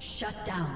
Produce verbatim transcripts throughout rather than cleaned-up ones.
Shut down.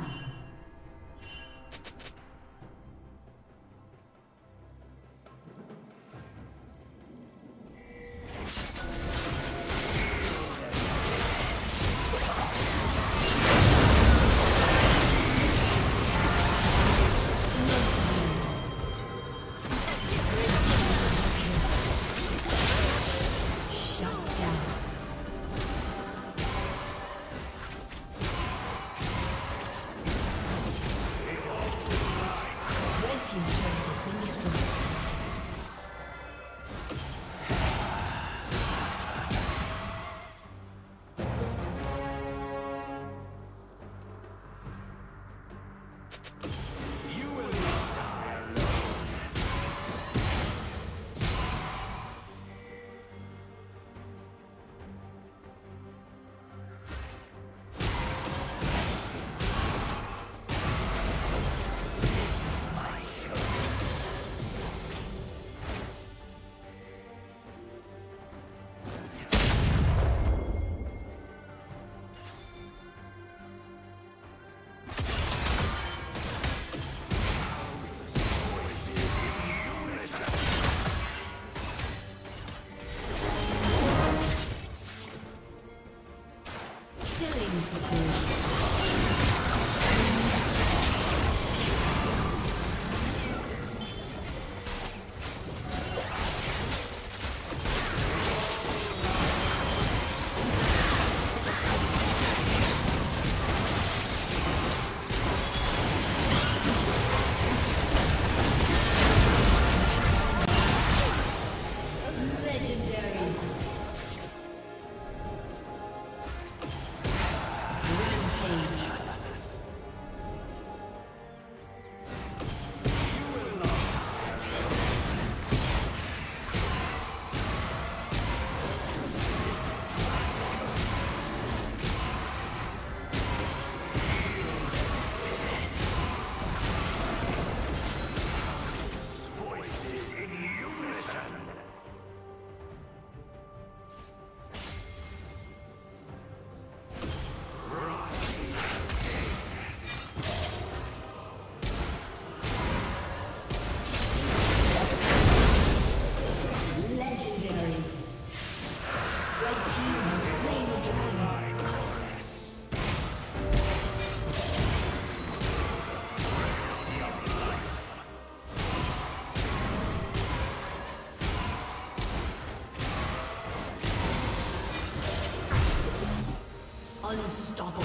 Unstoppable.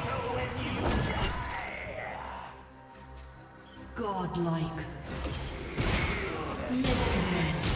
destroyed. Godlike. Mysteries.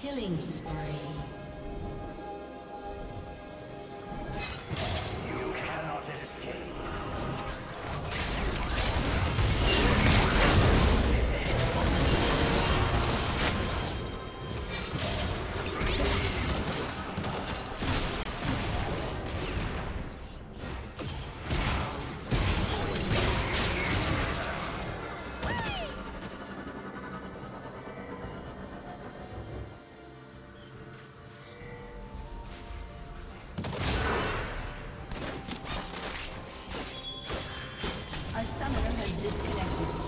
Killing spree. You cannot escape. Summoner has disconnected.